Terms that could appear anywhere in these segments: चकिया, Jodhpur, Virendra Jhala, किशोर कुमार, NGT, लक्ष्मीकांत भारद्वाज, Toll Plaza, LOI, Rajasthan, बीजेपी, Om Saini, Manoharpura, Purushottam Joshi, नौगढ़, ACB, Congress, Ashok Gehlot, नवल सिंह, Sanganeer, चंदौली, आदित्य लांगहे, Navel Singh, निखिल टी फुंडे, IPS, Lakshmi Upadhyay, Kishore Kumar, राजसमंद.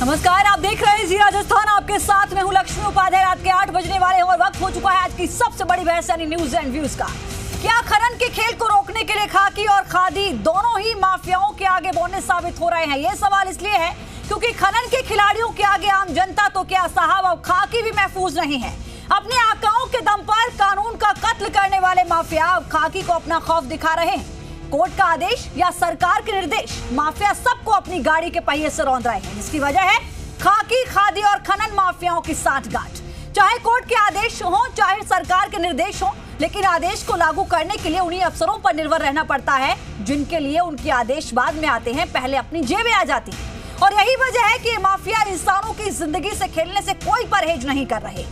नमस्कार, आप देख रहे हैं जी राजस्थान, आपके साथ मैं हूं लक्ष्मी उपाध्याय। रात के 8 बजने वाले हैं और वक्त हो चुका है आज की सबसे बड़ी बहस यानी न्यूज एंड व्यूज का। क्या खनन के खेल को रोकने के लिए खाकी और खादी दोनों ही माफियाओं के आगे बोनस साबित हो रहे हैं? ये सवाल इसलिए है क्योंकि खनन के खिलाड़ियों के आगे आम जनता तो क्या साहब अब खाकी भी महफूज नहीं है। अपने आकाओं के दम पर कानून का कत्ल करने वाले माफिया अब खाकी को अपना खौफ दिखा रहे हैं। कोर्ट का आदेश या सरकार के निर्देश, माफिया सबको अपनी गाड़ी के पहिए से रौंद रहे हैं। इसकी वजह है खाकी, खादी और खनन माफियाओं की सांठगांठ। चाहे कोर्ट के आदेश हो चाहे सरकार के निर्देश हो, लेकिन आदेश को लागू करने के लिए उन्हीं अफसरों पर निर्भर रहना पड़ता है जिनके लिए उनके आदेश बाद में आते हैं, पहले अपनी जेबें आ जाती है। और यही वजह है कि ये माफिया इंसानों की जिंदगी से खेलने से कोई परहेज नहीं कर रहे।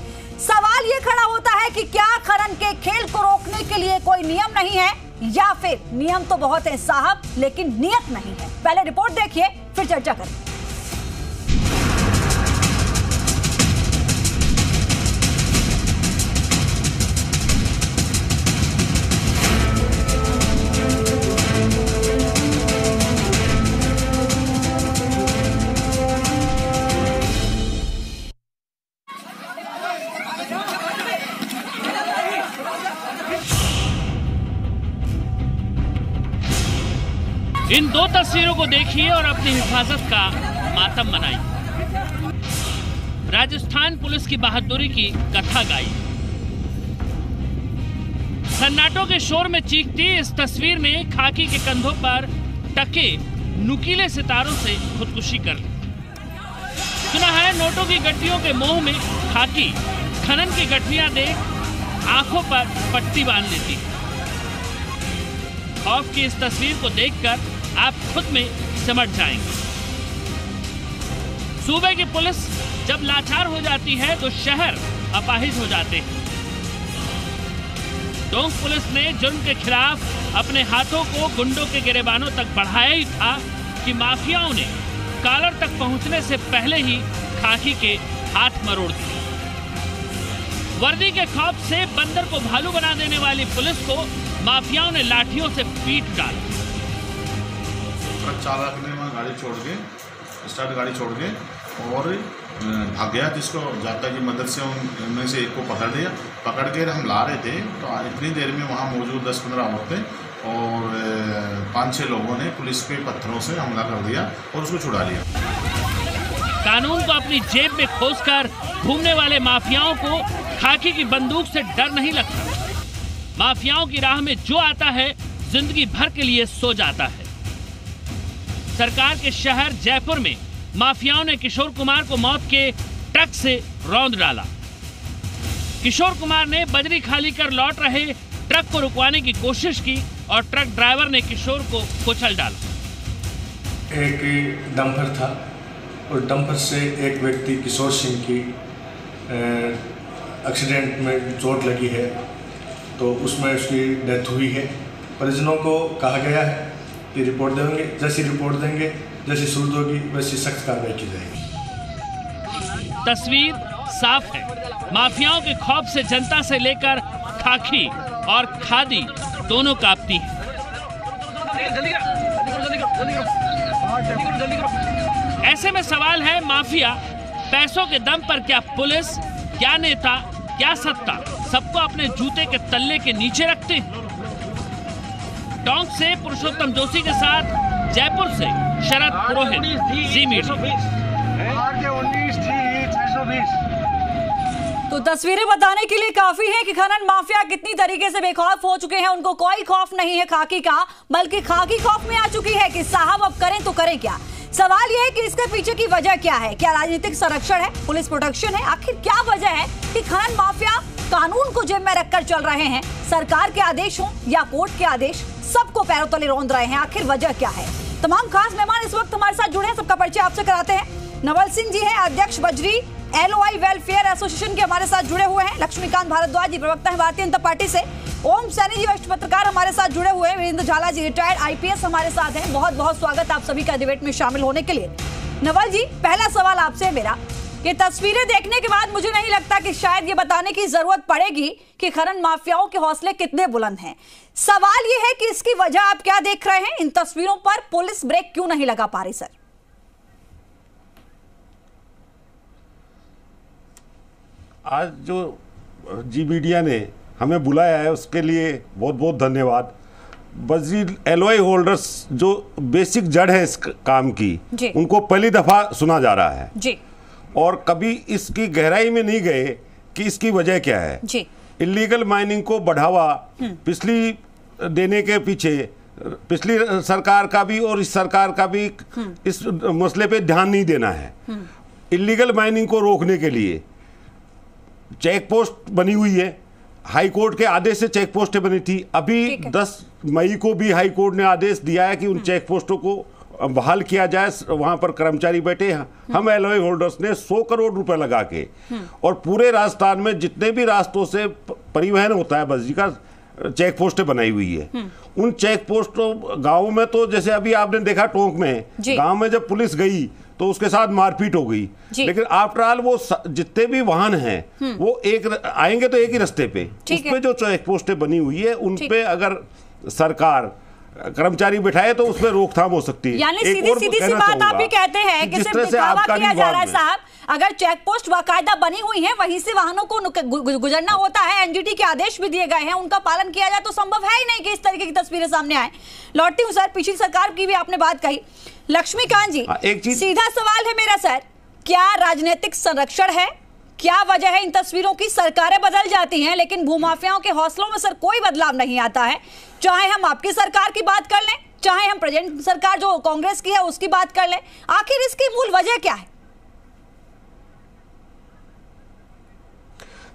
सवाल ये खड़ा होता है कि क्या खनन के खेल को रोकने के लिए कोई नियम नहीं है, या फिर नियम तो बहुत है साहब लेकिन नियत नहीं है। पहले रिपोर्ट देखिए फिर चर्चा करें। इन दो तस्वीरों को देखिए और अपनी हिफाजत का मातम मनाइए। राजस्थान पुलिस की बहादुरी की कथा गाई, सन्नाटों के शोर में चीखती इस तस्वीर में खाकी के कंधों पर टके नुकीले सितारों से खुदकुशी कर ली। सुना है नोटों की गठियों के मोह में खाकी खनन की गठियां देख आंखों पर पट्टी बांध लेती। खौफ की इस तस्वीर को देखकर आप खुद में सिमट जाएंगे। सूबे की पुलिस जब लाचार हो जाती है तो शहर अपाहिज हो जाते हैं। टोंक पुलिस ने जुर्म के खिलाफ अपने हाथों को गुंडों के गिरेबानों तक बढ़ाया ही था कि माफियाओं ने कालर तक पहुंचने से पहले ही खाकी के हाथ मरोड़ दिए। वर्दी के खौफ से बंदर को भालू बना देने वाली पुलिस को माफियाओं ने लाठियों से पीट डाला। ट्रक चालक ने वहाँ गाड़ी छोड़ के और भाग गया, जिसको जाता की मदद से उनमें से एक को पकड़ लिया। पकड़ के हम ला रहे थे तो इतनी देर में वहाँ मौजूद 10-15 औरतें और 5-6 लोगों ने पुलिस के पत्थरों से हमला कर दिया और उसको छुड़ा लिया। कानून को अपनी जेब में खोसकर घूमने वाले माफियाओं को खाकी की बंदूक से डर नहीं लगता। माफियाओं की राह में जो आता है जिंदगी भर के लिए सो जाता है। सरकार के शहर जयपुर में माफियाओं ने किशोर कुमार को मौत के ट्रक से रौंद डाला। किशोर कुमार ने बजरी खाली कर लौट रहे ट्रक को रुकवाने की कोशिश की और ट्रक ड्राइवर ने किशोर को कुचल डाला। एक डंपर था और डंपर से एक व्यक्ति किशोर सिंह की एक्सीडेंट में चोट लगी है तो उसमें उसकी डेथ हुई है। परिजनों को कहा गया है ये रिपोर्ट देंगे, जैसी रिपोर्ट देंगे जैसी शुरू होगी वैसी सख्त कार्रवाई की जाएगी। तस्वीर साफ है, माफियाओं के खौफ से जनता से लेकर खाकी और खादी दोनों कांपती हैं। ऐसे में सवाल है, माफिया पैसों के दम पर क्या पुलिस, क्या नेता, क्या सत्ता सबको अपने जूते के तल्ले के नीचे रखते हैं? टोंक से पुरुषोत्तम जोशी के साथ जयपुर से शरद पुरोहित, जी मीडिया। तो तस्वीरें बताने के लिए काफी है कि खनन माफिया कितनी तरीके से बेखौफ हो चुके हैं। उनको कोई खौफ नहीं है खाकी का, बल्कि खाकी खौफ में आ चुकी है कि साहब अब करें तो करें क्या। सवाल यह है कि इसके पीछे की वजह क्या है? क्या राजनीतिक संरक्षण है, पुलिस प्रोटेक्शन है? आखिर क्या वजह है कि खनन माफिया कानून को जेब में रखकर चल रहे हैं? सरकार के आदेश हो या कोर्ट के आदेश, सबको पैरों तले रौंद रहे हैं। आखिर वजह क्या है? तमाम खास मेहमान इस वक्त हमारे साथ जुड़े हैं, सबका परिचय आपसे कराते हैं। नवल सिंह जी हैं, अध्यक्ष बजरी LOI वेलफेयर एसोसिएशन के, हमारे साथ जुड़े हुए हैं। लक्ष्मीकांत भारद्वाज जी प्रवक्ता है भारतीय जनता पार्टी से। ओम सैनी जी वरिष्ठ पत्रकार हमारे साथ जुड़े हुए हैं। वीरेंद्र झाला जी रिटायर्ड IPS हमारे साथ हैं। बहुत बहुत स्वागत आप सभी का डिबेट में शामिल होने के लिए। नवल जी, पहला सवाल आपसे मेरा, ये तस्वीरें देखने के बाद मुझे नहीं लगता कि शायद ये बताने की जरूरत पड़ेगी कि खनन माफियाओं के हौसले कितने बुलंद हैं। सवाल ये है कि इसकी वजह आप क्या देख रहे हैं? इन तस्वीरों पर पुलिस ब्रेक क्यों नहीं लगा पा रही? सर आज जो जी मीडिया ने हमें बुलाया है उसके लिए बहुत बहुत धन्यवाद। वजीर एलवाई होल्डर्स जो बेसिक जड़ है इस काम की, उनको पहली दफ़ा सुना जा रहा है जी। और कभी इसकी गहराई में नहीं गए कि इसकी वजह क्या है जी। इलीगल माइनिंग को बढ़ावा पिछली देने के पीछे पिछली सरकार का भी और इस सरकार का भी इस मसले पे ध्यान नहीं देना है। इलीगल माइनिंग को रोकने के लिए चेक पोस्ट बनी हुई है, हाई कोर्ट के आदेश से चेक पोस्टें बनी थी। अभी 10 मई को भी हाई कोर्ट ने आदेश दिया है कि उन चेक पोस्टों को बहाल किया जाए, वहां पर कर्मचारी बैठे हैं। हम एलओए होल्डर्स ने 100 करोड़ रुपए लगा के और पूरे राजस्थान में जितने भी रास्तों से परिवहन होता है बस जी का, चेक पोस्टें बनाई हुई है। उन चेक पोस्टों गाँव में तो जैसे अभी आपने देखा टोंक में, गाँव में जब पुलिस गई तो उसके साथ मारपीट हो गई, लेकिन आफ्टर ऑल वो जितने भी वाहन हैं वो एक आएंगे तो एक ही रास्ते पे, उस पे जो चेक पोस्टें बनी हुई है उन पे अगर सरकार कर्मचारी बिठाए तो उसमें रोकथाम हो सकती है। यानी सीधी सी बात आप ही कहते हैं कि सिर्फ दिखावा किया जा रहा है साहब। अगर चेक पोस्ट बाकायदा बनी हुई है, वहीं से वाहनों को गुजरना होता है, एनजीटी के आदेश भी दिए गए हैं, उनका पालन किया जाए तो संभव है ही नहीं कि इस तरीके की तस्वीरें सामने आए। लौटती हूँ सर, पिछली सरकार की भी आपने बात कही। लक्ष्मीकांत जी, एक चीज सीधा सवाल है मेरा सर, क्या राजनीतिक संरक्षण है? क्या वजह है इन तस्वीरों की? सरकारें बदल जाती हैं लेकिन भूमाफियाओं के हौसलों में सर कोई बदलाव नहीं आता है। चाहे हम आपकी सरकार की बात कर लें, चाहे हम प्रेजेंट सरकार जो कांग्रेस की है उसकी बात कर लें, आखिर इसकी मूल वजह क्या है?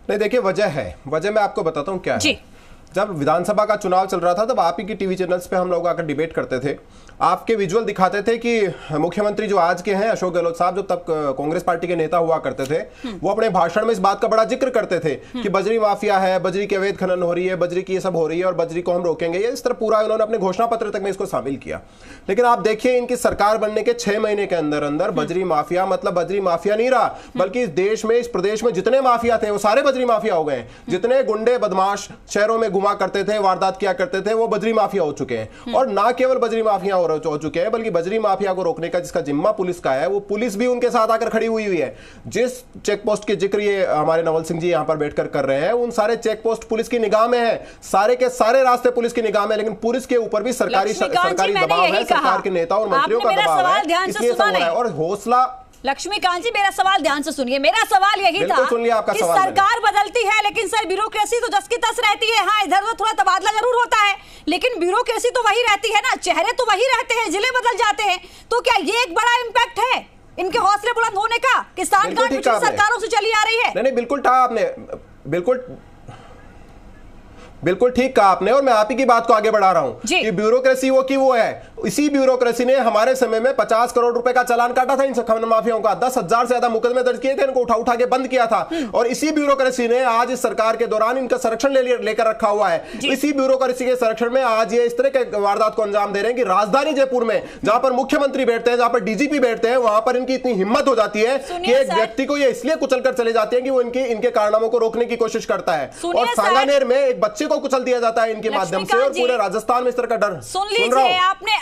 नहीं देखिए, वजह है, वजह मैं आपको बताता हूँ क्या जी है। जब विधानसभा का चुनाव चल रहा था तब आप ही की टीवी चैनल्स पे हम लोग आकर डिबेट करते थे, आपके विजुअल दिखाते थे कि मुख्यमंत्री जो आज के हैं अशोक गहलोत साहब, जो तब कांग्रेस पार्टी के नेता हुआ करते थे, वो अपने भाषण में इस बात का बड़ा जिक्र करते थे कि बजरी माफिया है, बजरी की अवैध खनन हो रही है, बजरी की ये सब हो रही है और बजरी को हम रोकेंगे। ये इस तरह पूरा उन्होंने अपने घोषणा पत्र तक में इसको शामिल किया। लेकिन आप देखिए, इनकी सरकार बनने के 6 महीने के अंदर अंदर बजरी माफिया, मतलब बजरी माफिया नहीं रहा बल्कि इस देश में, इस प्रदेश में जितने माफिया थे वो सारे बजरी माफिया हो गए। जितने गुंडे बदमाश शहरों में घुमा करते थे, वारदात किया करते थे, वो बजरी माफिया हो चुके हैं। और ना केवल बजरी माफिया हो चुके हैं बल्कि बजरी माफिया को रोकने का जिसका जिम्मा पुलिस का है, वो पुलिस भी उनके साथ आकर खड़ी हुई है। जिस चेक पोस्ट के जिक्र ये हमारे नवल सिंह जी यहां पर बैठकर कर रहे हैं, उन सारे चेक पोस्ट पुलिस की निगाह में है, सारे के सारे रास्ते पुलिस की निगाह में, लेकिन पुलिस के ऊपर भी सरकारी दबाव है, सरकार के नेताओं और मंत्रियों का दबाव है और हौसला। लक्ष्मीकांत जी मेरा सवाल ध्यान से सुनिए, मेरा सवाल यही था कि सरकार बदलती है लेकिन सर ब्यूरोक्रेसी तो जस की तस रहती है। हाँ, इधर उधर थोड़ा तबादला जरूर होता है लेकिन ब्यूरोक्रेसी तो वही रहती है ना, चेहरे तो वही रहते हैं, जिले बदल जाते हैं। तो क्या ये एक बड़ा इम्पैक्ट है इनके हौसले बुलंद होने का? किसान कार्ड सरकारों से चली आ रही है। नहीं, बिल्कुल कहा आपने, बिल्कुल ठीक कहा आपने और मैं आप ही की बात को आगे बढ़ा रहा हूँ कि ब्यूरोक्रेसी वो की वो है। इसी ब्यूरोक्रेसी ने हमारे समय में 50 करोड़ रुपए का चालान काटा था इन खनन माफियाओं का, 10,000 से ज्यादा मुकदमे दर्ज किए थे, इनको उठा उठा के बंद किया था। और इसी ब्यूरोक्रेसी ने आज इस सरकार के दौरान इनका संरक्षण लेकर रखा हुआ है। इसी ब्यूरोक्रेसी के संरक्षण में आज ये इस तरह के वारदात को अंजाम दे रहे हैं कि राजधानी जयपुर में, जहां पर मुख्यमंत्री बैठते हैं, जहां पर डीजीपी बैठते हैं, वहां पर इनकी इतनी हिम्मत हो जाती है कि एक व्यक्ति को ये इसलिए कुचल कर चले जाते हैं कि वो इनके कारनामों को रोकने की कोशिश करता है। और सांगानेर में एक बच्चे को कुचल दिया जाता है इनके माध्यम से और पूरे राजस्थान में इस तरह का डर। सुन लीजिए,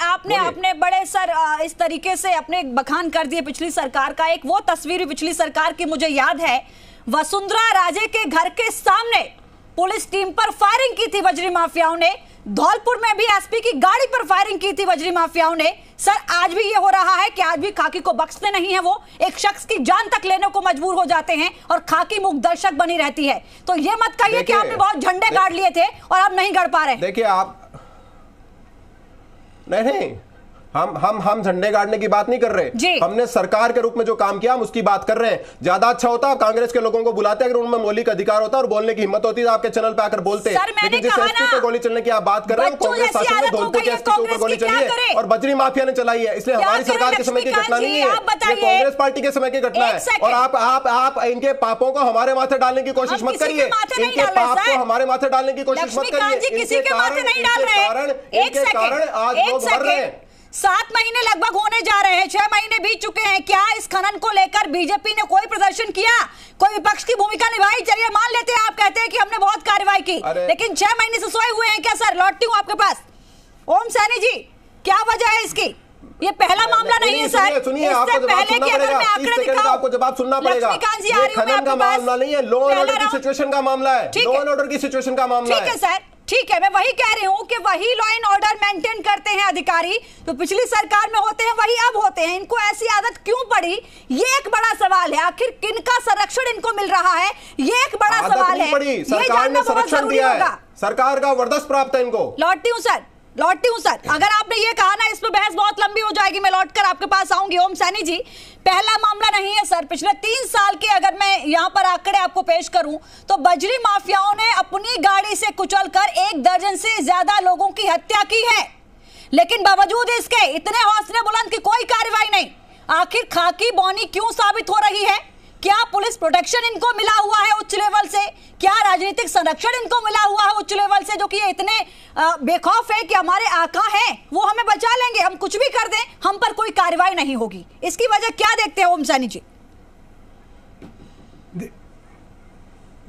आपने बड़े सर इस तरीके से अपने बखान कर दिए पिछली सरकार का। एक वो तस्वीर भी पिछली सरकार की मुझे याद है, वसुंधरा राजे के घर के सामने पुलिस टीम पर फायरिंग की थी बजरी माफियाओं ने। धौलपुर में भी एसपी की गाड़ी पर फायरिंग की थी बजरी माफियाओं ने। सर आज भी ये हो रहा है कि आज भी खाकी को बख्शते नहीं है, वो एक शख्स की जान तक लेने को मजबूर हो जाते हैं और खाकी मुखदर्शक बनी रहती है। तो ये मत कहिए कि आपने बहुत झंडे गाड़ लिए थे और आप नहीं गढ़ पा रहे। देखिए आप, नहीं हम झंडे गाड़ने की बात नहीं कर रहे, हमने सरकार के रूप में जो काम किया हम उसकी बात कर रहे हैं। ज्यादा अच्छा होता कांग्रेस के लोगों को बुलाते, अगर उनमें मौलिक अधिकार होता और बोलने की हिम्मत होती तो आपके चैनल पे आकर बोलते। लेकिन जिस एसपी पे गोली चलने की आप बात कर रहे हो, कांग्रेस शासन में धौलपुर के एसपी के ऊपर गोली चली है और बजरी माफिया ने चलाई है, इसलिए हमारी सरकार के समय की घटना नहीं है, कांग्रेस पार्टी के समय की घटना है। और आप इनके पापों को हमारे माथे डालने की कोशिश मत करिए, इनके पाप को हमारे माथे डालने की कोशिश मत करिए। इनके कारण आज लोग मर रहे हैं। 7 महीने लगभग होने जा रहे हैं, 6 महीने बीत चुके हैं। क्या इस खनन को लेकर बीजेपी ने कोई प्रदर्शन किया, कोई विपक्ष की भूमिका निभाई? चलिए मान लेते हैं, आप कहते हैं कि हमने बहुत कार्रवाई की, लेकिन 6 महीने से सोए हुए हैं क्या सर? लौटती हूँ आपके पास। ओम सैनी जी, क्या वजह है इसकी? ये पहला मामला नहीं है सर। सुनिए, आपको जवाब सुनना पड़ेगा। खनन का मामला नहीं है, लॉ एंड ऑर्डर की सिचुएशन का मामला है। लॉ एंड ऑर्डर की सिचुएशन का मामला है सर, ठीक है। मैं वही कह रही हूँ कि वही लॉ एंड ऑर्डर मेंटेन करते हैं अधिकारी, तो पिछली सरकार में होते हैं वही अब होते हैं। इनको ऐसी आदत क्यों पड़ी, ये एक बड़ा सवाल है। आखिर किनका संरक्षण इनको मिल रहा है, ये एक बड़ा सवाल है। सरकार ने संरक्षण दिया है, सरकार का वरदान प्राप्त है इनको। लौटती हूँ सर, लौटती हूँ सर। अगर आपने ये कहा ना, इस पर बहस बहुत लंबी हो जाएगी, मैं लौटकर आपके पास आऊंगी। ओम सैनी जी, पहला मामला नहीं है सर। पिछले 3 साल के अगर मैं यहाँ पर आंकड़े आपको पेश करूं तो बजरी माफियाओं ने अपनी गाड़ी से कुचलकर 1 दर्जन से ज्यादा लोगों की हत्या की है, लेकिन बावजूद इसके इतने हौसले बुलंद की कोई कार्रवाई नहीं। आखिर खाकी बौनी क्यों साबित हो रही है? क्या पुलिस प्रोटेक्शन इनको मिला हुआ है उच्च लेवल से? क्या राजनीतिक संरक्षण इनको मिला हुआ है उच्च लेवल से, जो कि ये इतने बेखौफ है कि हमारे आका हैं वो हमें बचा लेंगे, हम कुछ भी कर दें हम पर कोई कार्रवाई नहीं होगी? इसकी वजह क्या देखते हैं ओम सैनी जी?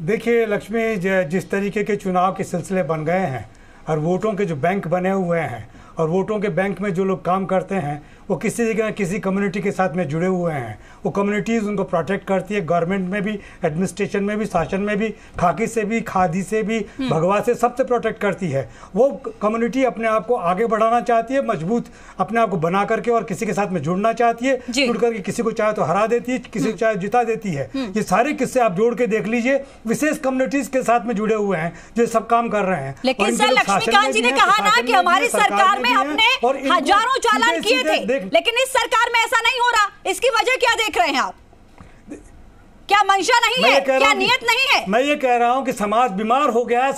देखिए लक्ष्मी, जिस तरीके के चुनाव के सिलसिले बन गए हैं और वोटों के जो बैंक बने हुए हैं और वोटों के बैंक में जो लोग काम करते हैं वो किसी जगह किसी कम्युनिटी के साथ में जुड़े हुए हैं। वो कम्युनिटीज़ उनको प्रोटेक्ट करती है, गवर्नमेंट में भी, एडमिनिस्ट्रेशन में भी, शासन में भी, खाकी से भी, खादी से भी, भगवा से, सबसे प्रोटेक्ट करती है। वो कम्युनिटी अपने आप को आगे बढ़ाना चाहती है, मजबूत अपने आप को बना करके, और किसी के साथ में जुड़ना चाहती है। जुड़ करके किसी को चाहे तो हरा देती है, किसी को चाहे जिता देती है। ये सारे किस्से आप जोड़ के देख लीजिए, विशेष कम्युनिटीज के साथ में जुड़े हुए हैं जो सब काम कर रहे हैं। लेकिन सर लक्ष्मीकांत जी ने कहा ना कि हमारी सरकार में हमने हजारों चालान किए थे, लेकिन इस सरकार में ऐसा नहीं हो रहा। इसकी वजह क्या देख रहे हैं आप? क्या मंशा नहीं है, क्या नियत नहीं है? मैं ये कह रहा हूं कि समाज बीमार हो गया है।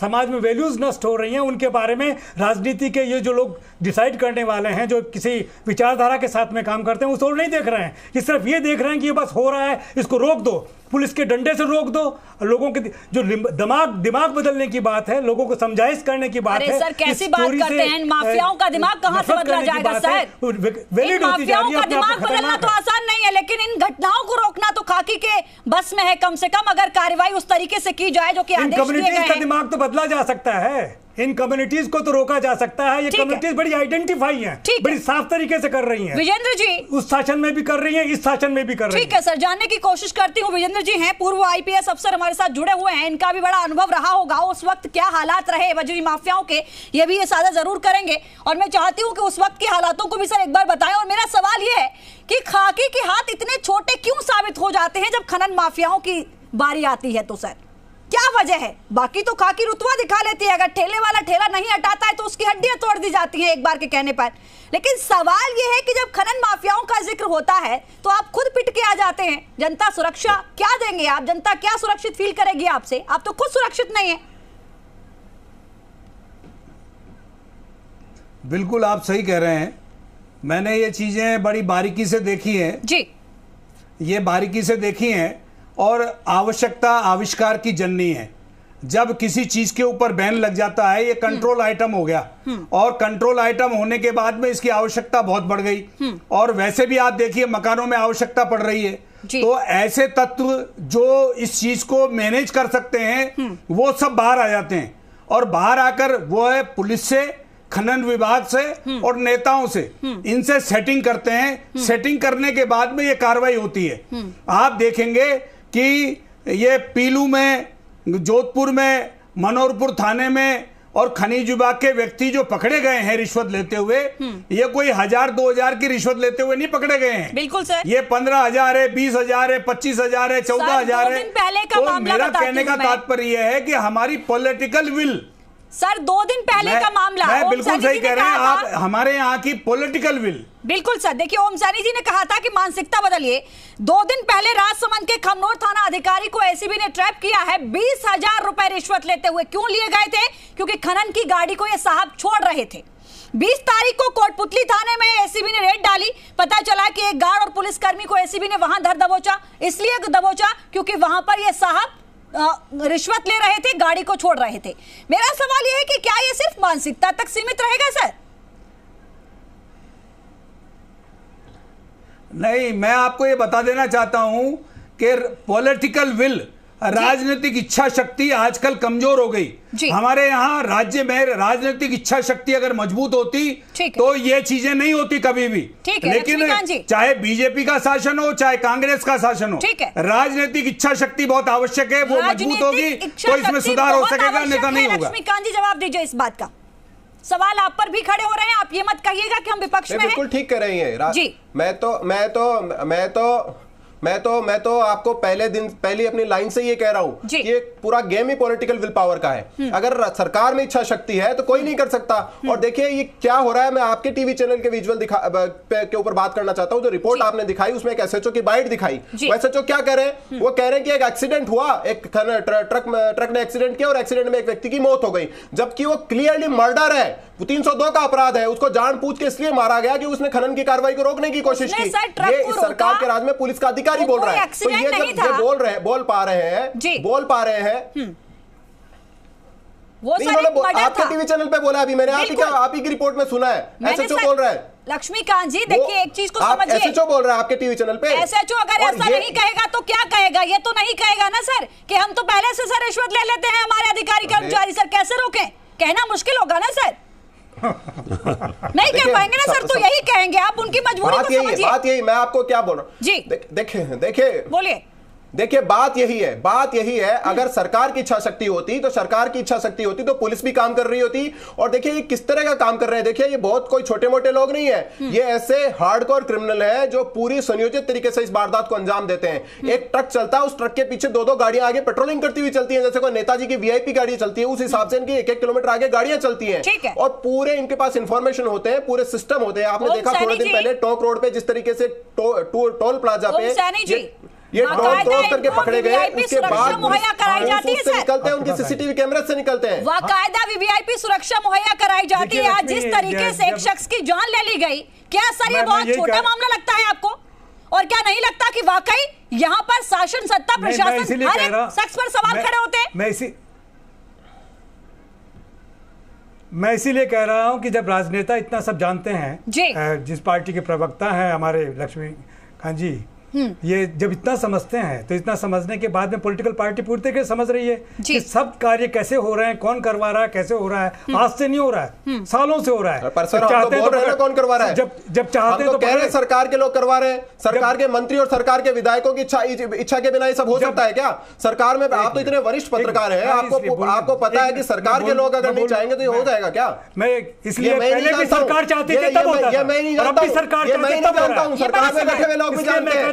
समाज में वैल्यूज नष्ट हो रही हैं। उनके बारे में राजनीति के ये जो लोग डिसाइड करने वाले हैं, जो किसी विचारधारा के साथ में काम करते हैं, उस ओर नहीं देख रहे हैं। ये सिर्फ ये देख रहे हैं कि ये बस हो रहा है, इसको रोक दो, पुलिस के डंडे से रोक दो। लोगों के जो दिमाग बदलने की बात है, लोगों को समझाइश करने की बात है। सर कैसी बात करते हैं, माफियाओं का दिमाग कहां से बदला जाएगा सर? वैलिड होती जा रही है। दिमाग बदलना तो आसान नहीं है, लेकिन इन घटनाओं को रोकना तो खाकी के बस में है। कम से कम अगर कार्रवाई उस तरीके से की जाए जो कि आदेश दिए गए हैं। दिमाग तो बदला जा सकता है, इन कम्युनिटीज को तो रोका जा सकता है। ये कम्युनिटीज बड़ी आइडेंटिफाई हैं, बड़ी साफ तरीके से कर रही हैं। विजेंद्र जी उस शासन में भी कर रही हैं, इस शासन में भी कर रही हैं। ठीक है सर, जानने की कोशिश करती हूँ। विजेंद्र जी हैं पूर्व आईपीएस अफसर, हमारे साथ जुड़े हुए हैं, इनका भी बड़ा अनुभव रहा होगा। उस वक्त क्या हालात रहे बजरी माफियाओं के, ये भी ये साझा जरूर करेंगे। और मैं चाहती हूँ कि उस वक्त के हालातों को भी सर एक बार बताएं। और मेरा सवाल ये है कि खाकी के हाथ इतने छोटे क्यों साबित हो जाते हैं जब खनन माफियाओं की बारी आती है? तो सर क्या वजह है? बाकी तो खाकी रुतवा दिखा लेती है, अगर ठेले वाला ठेला नहीं हटाता है तो उसकी हड्डियां तोड़ दी जाती हैं एक बार के कहने पर। लेकिन सवाल यह है कि जब खनन माफियाओं का जिक्र होता है तो आप खुद पिट के आ जाते हैं। जनता सुरक्षा क्या देंगे आप? जनता क्या सुरक्षित फील करेगी आपसे? आप तो खुद सुरक्षित नहीं है। बिल्कुल आप सही कह रहे हैं। मैंने ये चीजें बड़ी बारीकी से देखी है जी, ये बारीकी से देखी है। और आवश्यकता आविष्कार की जननी है। जब किसी चीज के ऊपर बैन लग जाता है, ये कंट्रोल आइटम हो गया, और कंट्रोल आइटम होने के बाद में इसकी आवश्यकता बहुत बढ़ गई। और वैसे भी आप देखिए मकानों में आवश्यकता पड़ रही है, तो ऐसे तत्व जो इस चीज को मैनेज कर सकते हैं वो सब बाहर आ जाते हैं। और बाहर आकर वो है पुलिस से, खनन विभाग से और नेताओं से, इनसे सेटिंग करते हैं। सेटिंग करने के बाद में ये कार्रवाई होती है। आप देखेंगे कि ये पीलू में, जोधपुर में, मनोहरपुर थाने में और खनिज विभाग के व्यक्ति जो पकड़े गए हैं रिश्वत लेते हुए, ये कोई 1000-2000 की रिश्वत लेते हुए नहीं पकड़े गए हैं। बिल्कुल सर, ये 15,000 है, 20,000 है, 25,000 है, 14,000 है। तो मेरा कहने का तात्पर्य है कि हमारी पॉलिटिकल विल सर, 2 दिन पहले का मामला मैं बिल्कुल सही कह रहे हैं आप, हमारे यहाँ की पॉलिटिकल विल। बिल्कुल सर, देखिए ओम सैनी जी ने कहा था कि मानसिकता बदलिए। 2 दिन पहले राजसमंद के खमनोर थाना अधिकारी को एसीबी ने ट्रैप किया है, 20,000 रुपए रिश्वत लेते हुए। क्यों लिए गए थे? क्योंकि खनन की गाड़ी को ये साहब छोड़ रहे थे। 20 तारीख को कोटपुतली थाने में एसीबी ने रेड डाली, पता चला कि एक गार्ड और पुलिसकर्मी को एसीबी ने वहां धर दबोचा, इसलिए दबोचा क्योंकि वहां पर ये साहब रिश्वत ले रहे थे, गाड़ी को छोड़ रहे थे। मेरा सवाल यह है कि क्या ये सिर्फ मानसिकता तक सीमित रहेगा सर? नहीं, मैं आपको ये बता देना चाहता हूं कि पॉलिटिकल विल राजनीतिक इच्छा शक्ति आजकल कमजोर हो गई। हमारे यहाँ राज्य में राजनीतिक इच्छा शक्ति अगर मजबूत होती तो ये चीजें नहीं होती कभी भी। लेकिन चाहे बीजेपी का शासन हो चाहे कांग्रेस का शासन हो, राजनीतिक इच्छा शक्ति बहुत आवश्यक है। वो मजबूत होगी तो इसमें सुधार हो सकेगा, नेता नहीं होगा। लक्ष्मीकांत जी जवाब दीजिए इस बात का, सवाल आप पर भी खड़े हो रहे हैं, आप ये मत कहिएगा कि हम विपक्ष में हैं। बिल्कुल ठीक कर रही हैं जी। मैं तो आपको पहली अपनी लाइन से ये कह रहा हूँ कि ये पूरा गेम ही पॉलिटिकल विल पावर का है। अगर सरकार में इच्छा शक्ति है तो कोई नहीं कर सकता। और देखिए ये क्या हो रहा है, मैं आपके टीवी चैनल के विजुअल के ऊपर बात करना चाहता हूँ। जो रिपोर्ट आपने दिखाई उसमें एक एसएचओ की बाइट दिखाई। वो एसएचओ क्या कह रहे हैं, वो कह रहे हैं कि एक एक्सीडेंट हुआ, एक ट्रक ने एक्सीडेंट किया और एक्सीडेंट में एक व्यक्ति की मौत हो गई, जबकि वो क्लियरली मर्डर है, 302 का अपराध है। उसको जानबूझ के इसलिए मारा गया कि उसने खनन की कार्रवाई को रोकने की कोशिश की। ये इस सरकार के राज में पुलिस का अधिकारी बोल रहा है। तो ये जब बोल पा रहे हैं वो आपके टीवी चैनल पे बोला। अभी मैंने आप ही की रिपोर्ट में सुना है एसएचओ बोल रहा है। लक्ष्मीकांत जी देखिए एक चीज को समझिए, एसएचओ बोल रहा है आपके टीवी चैनल पे। एसएचओ अगर ऐसा नहीं कहेगा तो क्या कहेगा? ये तो नहीं कहेगा ना सर कि हम तो पहले से सर रिश्वत ले लेते हैं हमारे अधिकारी कर्मचारी। सर कैसे रोके? कहना मुश्किल होगा ना सर, नहीं कह पाएंगे ना सर, तो यही कहेंगे। आप उनकी मजबूरी को समझिए। बात यही, मैं आपको क्या बोल रहा हूँ जी, देखिए बोलिए, देखिए बात यही है। अगर सरकार की इच्छा शक्ति होती तो पुलिस भी काम कर रही होती। और देखिए ये किस तरह का काम कर रहे हैं। देखिए ये बहुत कोई छोटे मोटे लोग नहीं है, ये ऐसे हार्डकोर क्रिमिनल हैं जो पूरी सुनियोजित तरीके से इस वारदात को अंजाम देते हैं। एक ट्रक चलता है, उस ट्रक के पीछे 2-2 गाड़ियां आगे पेट्रोलिंग करती हुई चलती है, जैसे कोई नेताजी की वीआईपी गाड़ी चलती है उस हिसाब से इनकी 1-1 किलोमीटर आगे गाड़ियां चलती है। और पूरे इनके पास इंफॉर्मेशन होते हैं, पूरे सिस्टम होते हैं। आपने देखा थोड़े दिन पहले टोंक रोड पे जिस तरीके से टोल प्लाजा पे ये करके पकड़े गए, उसके बाद मुहैया कराई जाती है सर। निकलते हैं उनके सीसीटीवी कैमरे से निकलते हैं, बाकायदा वीवीआईपी सुरक्षा मुहैया कराई जाती है। आज जिस तरीके से एक शख्स की जान ले ली गई, क्या सर ये बहुत छोटा मामला लगता है आपको? और क्या नहीं लगता कि वाकई यहाँ पर शासन सत्ता प्रशासन हर एक शख्स पर सवाल खड़े होते हैं? मैं इसीलिए कह रहा हूँ कि जब राजनेता इतना सब जानते हैं, जिस पार्टी के प्रवक्ता है हमारे लक्ष्मीकांत जी, ये जब इतना समझते हैं तो इतना समझने के बाद में पॉलिटिकल पार्टी पूरी तरीके से समझ रही है कि सब कार्य कैसे हो रहे हैं, कौन करवा रहा है, कैसे हो रहा है। आज से नहीं हो रहा है, सालों से हो रहा है। कौन करवा रहा है? जब चाहते हैं तो कह रहे हैं सरकार के लोग करवा रहे हैं। सरकार के मंत्री और सरकार के विधायकों की इच्छा के बिना ये सब हो सकता है क्या? सरकार में आप तो इतने वरिष्ठ पत्रकार हैं, आपको पता है कि सरकार के लोग अगर नहीं चाहेंगे तो ये हो जाएगा क्या? मैं इसलिए सरकार चाहती थी तब होता था, मैं नहीं जानता हूँ। सरकार में बैठे हुए लोग भी जानते हैं,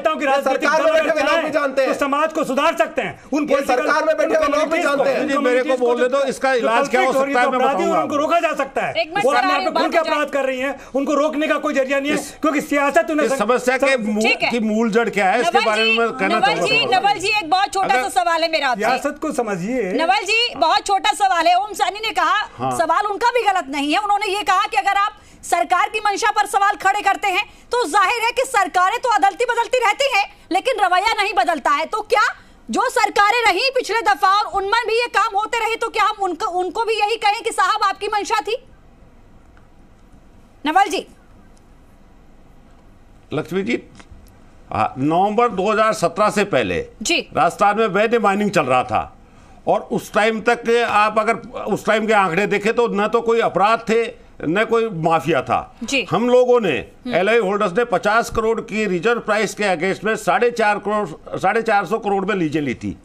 सरकार में बैठे लोग भी जानते हैं, तो समाज को सुधार सकते हैं। उन सरकार में बैठे लोग भी जानते हैं। मेरे को बोल दो इसका इलाज क्या हो सकता है, मैं बताऊंगा। उनको रोका जा सकता है, वो अपने आप पे खुल के अपराध कर रही हैं, उनको रोकने का कोई जरिया नहीं है क्योंकि सियासत उन्हें समस्या के मूल जड़ क्या है इसके बारे में कहना चाहता हूं। नवल जी एक बहुत छोटा सा सवाल है मेरा आपसे, सियासत को समझिए। नवल जी बहुत छोटा सवाल है। ओम सैनी ने कहा, सवाल उनका भी गलत नहीं है, उन्होंने ये कहा कि अगर आप सरकार की मंशा पर सवाल खड़े करते हैं तो जाहिर है कि सरकारें तो अदलती बदलती रहती हैं, लेकिन रवैया नहीं बदलता है। तो क्या जो सरकारें रही पिछले दफा और उनमें भी ये काम होते रहे, तो क्या हम उनको भी यही कहें कि साहब आपकी मंशा थी? नवल जी। लक्ष्मी जी, नवंबर 2017 से पहले राजस्थान में वैध माइनिंग चल रहा था और उस टाइम तक आप अगर उस टाइम के आंकड़े देखें तो न तो कोई अपराध थे न कोई माफिया था। हम लोगों ने एलआई होल्डर्स ने 50 करोड़ की रिजर्व प्राइस के अगेंस्ट में 450 करोड़ में लीजें ली थी।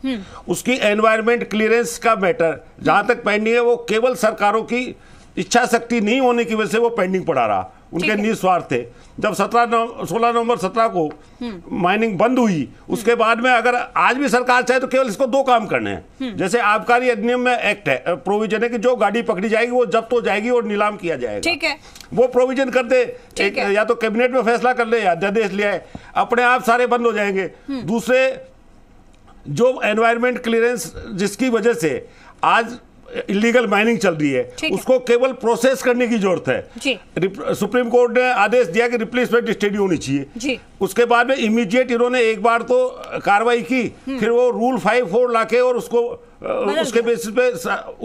उसकी एनवायरमेंट क्लियरेंस का मैटर जहां तक पेंडिंग है वो केवल सरकारों की इच्छा शक्ति नहीं होने की वजह से वो पेंडिंग पड़ा रहा, उनके निस्वार्थ थे। जब 16 नवंबर 2017 को माइनिंग बंद हुई, उसके बाद में अगर आज भी सरकार चाहे तो केवल इसको 2 काम करने हैं। जैसे आबकारी अधिनियम में एक्ट है, प्रोविजन है कि जो गाड़ी पकड़ी जाएगी वो जब्त हो जाएगी और नीलाम किया जाएगा, ठीक है, वो प्रोविजन कर दे। या तो कैबिनेट में फैसला कर ले या अध्यादेश ले आए, अपने आप सारे बंद हो जाएंगे। दूसरे जो एनवायरमेंट क्लियरेंस जिसकी वजह से आज इलीगल माइनिंग चल रही है, उसको केवल प्रोसेस करने की जरूरत है। सुप्रीम कोर्ट ने आदेश दिया कि रिप्लेसमेंट स्टडी होनी चाहिए। उसके बाद में इमीडिएट इन्होंने एक बार तो कार्रवाई की, फिर वो रूल 5(4) लाके और उसको उसके बेसिस पे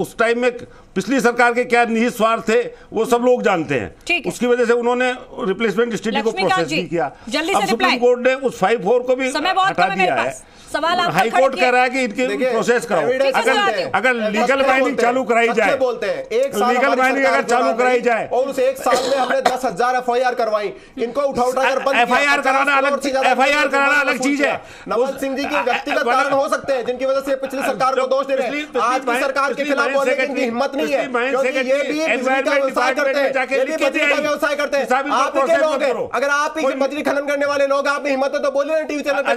उस टाइम में पिछली सरकार के क्या निहित स्वार्थ थे वो सब लोग जानते हैं, उसकी वजह से उन्होंने रिप्लेसमेंट स्टडी को प्रोसेस नहीं किया। अब सुप्रीम कोर्ट ने उस 5-4 को भी हटा दिया है। सवाल हाई कोर्ट कह रहा है कि इनके प्रोसेस कराओ। अगर लीगल माइनिंग चालू कराई जाए, लीगल माइनिंग अगर चालू कराई जाए और उस एक साल में हमने 10,000 FIR करवाई, इनको उठा FIR कराना अलग चीज, FIR कराना अलग चीज है। नवल सिंह जी के व्यक्तिगत कारण हो सकते हैं जिनकी वजह से पिछली सरकार को दोष दे रहे हैं। आज की सरकार के खिलाफ बोलने की हिम्मत नहीं है क्योंकि ये भी व्यवसाय करते हैं। आप ही के लोग हैं, अगर आप ही मछली खनन करने वाले लोग, आपने हिम्मत है तो बोले ना टीवी चैनल पर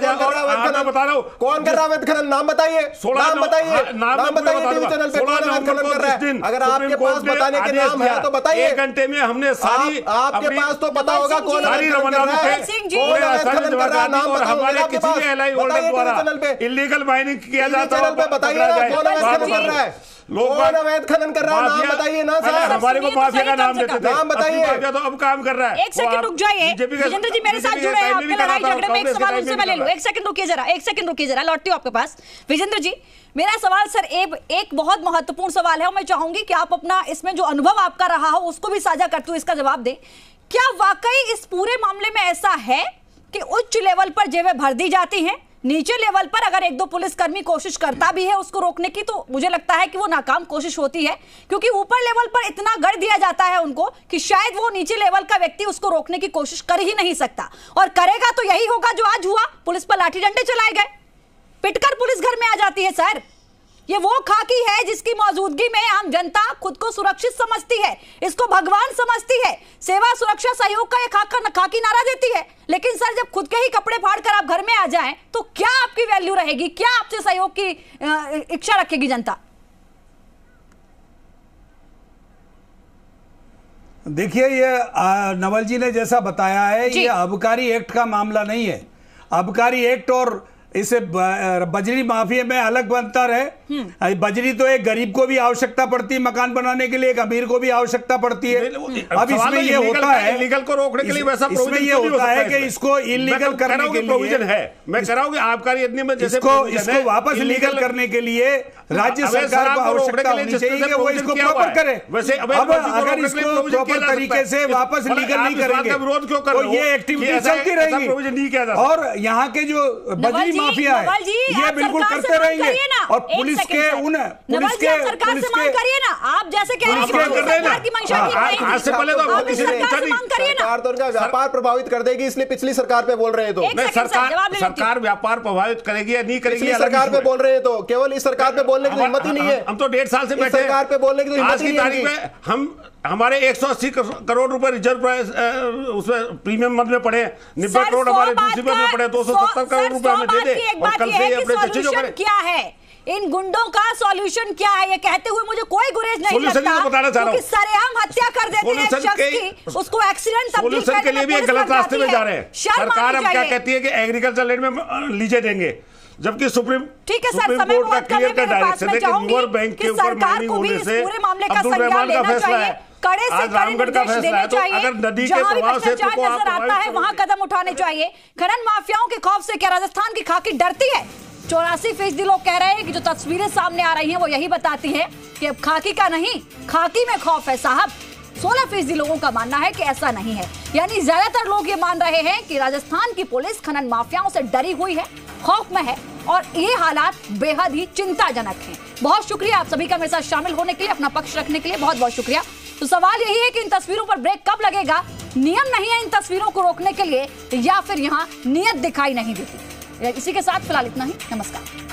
बता रहा हूँ कौन कर रहा है अवैध खनन, नाम बताइए, नाम बताइए, नाम बताइए टीवी चैनल पे कौन अवैध खनन कर रहा है। अगर आपके पास बताने के नाम है तो बताइए। 1 घंटे में हमने सारी, आपके पास तो पता होगा कौन अवैध खनन कर रहा है, नाम और हमारे किसी भी एलआई होल्डर द्वारा इलीगल माइनिंग किया जाता है पे बताइए ना कौन अवैध खनन कर रहा है, कौन अवैध खनन कर रहा है, नाम बताइए ना। सर हमारे को माफिया का नाम देते थे, नाम बताइए तो अब काम कर रहा है। 1 सेकंड रुक जाइए, विजेंद्र जी मेरे साथ जुड़े हैं, आपके लड़ाई झगड़े में एक सवाल उनसे मैं ले लूं। 1 सेकंड रुकिए जरा, 1 सेकंड रुकिए जरा, लौटती हूं आपके पास। विजेंद्र जी मेरा सवाल सर एक बहुत महत्वपूर्ण सवाल है और मैं चाहूंगी कि आप अपना इसमें जो अनुभव आपका रहा हो उसको भी साझा करते हुए इसका जवाब दें। क्या वाकई इस पूरे मामले में ऐसा है कि उच्च लेवल पर जेबें भर दी जाती हैं, नीचे लेवल पर अगर 1-2 पुलिसकर्मी कोशिश करता भी है उसको रोकने की तो मुझे लगता है कि वो नाकाम कोशिश होती है क्योंकि ऊपर लेवल पर इतना गढ़ दिया जाता है उनको कि शायद वो नीचे लेवल का व्यक्ति उसको रोकने की कोशिश कर ही नहीं सकता, और करेगा तो यही होगा जो आज हुआ, पुलिस पर लाठी डंडे चलाए गए, पिटकर पुलिस घर में आ जाती है। सर ये वो खाकी है जिसकी मौजूदगी में आम जनता खुद को सुरक्षित समझती है, इसको भगवान समझती है, सेवा सुरक्षा सहयोग का ये खाकी नारा देती है, लेकिन सर जब खुद के ही कपड़े फाड़कर आप घर में आ जाएं तो क्या आपकी वैल्यू रहेगी, क्या आपसे सहयोग की इच्छा रखेगी जनता? देखिए ये नवल जी ने जैसा बताया है ये आबकारी एक्ट का मामला नहीं है। आबकारी एक्ट और इसे बजरी माफिया में अलग अंतर है। बजरी तो एक गरीब को भी आवश्यकता पड़ती है मकान बनाने के लिए, एक अमीर को भी आवश्यकता पड़ती है। अब इसमें ये होता है इलीगल को रोकने के लिए वैसा प्रोविजन ये होता है कि इसको इलीगल करने के लिए प्रोविजन है। मैं कह रहा हूं कि आबकारी इतने में जैसे इसको वापस लीगल करने के लिए राज्य सरकार को आवश्यकता होनी चाहिए कि वो इसको प्रॉपर करे। अब अगर इसको प्रॉपर तरीके से वापस लीगल नहीं करेंगे तो ये एक्टिविटी चलती रहेगी और यहाँ के जो बजरी माफिया है ये बिल्कुल करते रहेंगे और पुलिस के पुलिस मांग करिए ना। आप जैसे कह रहे हैं व्यापार प्रभावित कर देगी इसलिए पिछली सरकार पे बोल रहे हैं तो सरकार व्यापार प्रभावित करेगी या नहीं करेगी सरकार पे बोल रहे हैं तो केवल इस सरकार पे बोलने की हिम्मत ही नहीं है। हम तो 1.5 साल से बैठे सरकार पे बोलने की हिम्मत ही नहीं है। हम हमारे 180 करोड़ रुपए रिजर्व प्राइस उसमें प्रीमियम मद में पड़े, 90 करोड़ हमारे दूसरी मद में पड़े, 270 करोड़ रुपए हमें दे दे और कल से अपने बच्चे जो करें क्या है इन गुंडों का सॉल्यूशन क्या है ये कहते हुए मुझे कोई गुरेज नहीं लगता क्योंकि सरेआम हत्या कर देते हैं शख्स की, उसको एक्सीडेंट सोल्यूशन के लिए भी गलत रास्ते में जा रहे हैं। सरकार अब क्या कहती है कि एग्रीकल्चर लैंड में लीजे देंगे जबकि सुप्रीम कोर्ट का क्लियर कट डायरेक्शन है कि रिवर बैंक के ऊपर माइनिंग होने से अब्दुल रहमान का फैसला है, आज रामगढ़ का फैसला है, तो अगर नदी के प्रवाह से तो नजर आता है वहां कदम उठाने चाहिए। खनन माफियाओं के खौफ से क्या राजस्थान की खाकी डरती है? 84% लोग कह रहे हैं कि जो तस्वीरें सामने आ रही हैं वो यही बताती हैं कि अब खाकी का नहीं खाकी में खौफ है साहब। 16% लोगों का मानना है कि ऐसा नहीं है, यानी ज्यादातर लोग ये मान रहे हैं कि राजस्थान की पुलिस खनन माफियाओं से डरी हुई है, खौफ में है और ये हालात बेहद ही चिंताजनक हैं। बहुत शुक्रिया आप सभी का मेरे साथ शामिल होने के लिए, अपना पक्ष रखने के लिए बहुत बहुत शुक्रिया। तो सवाल यही है कि इन तस्वीरों पर ब्रेक कब लगेगा? नियम नहीं है इन तस्वीरों को रोकने के लिए या फिर यहाँ नियत दिखाई नहीं देती। इसी के साथ फिलहाल इतना ही, नमस्कार।